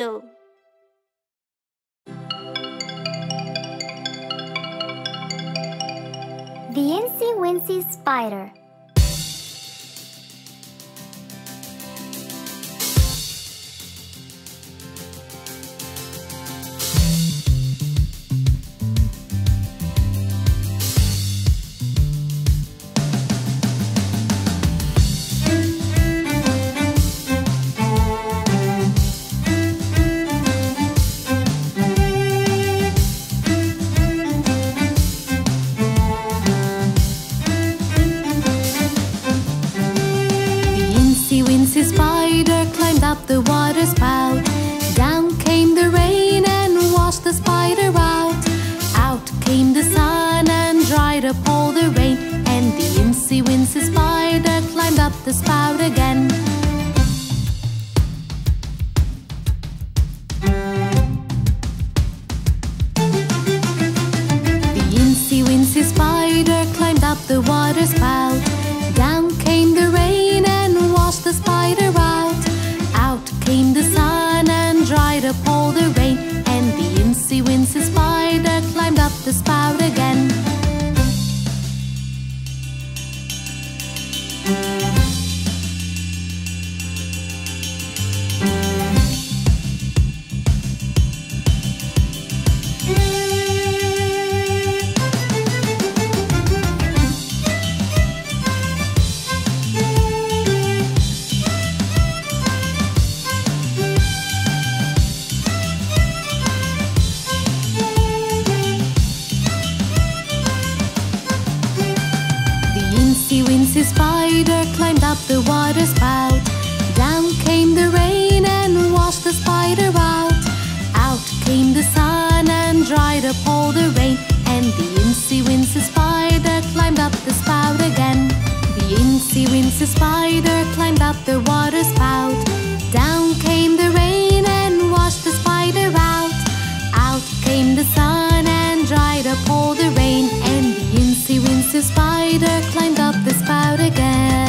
angel. The Incy Wincy Spider. Up the spout again.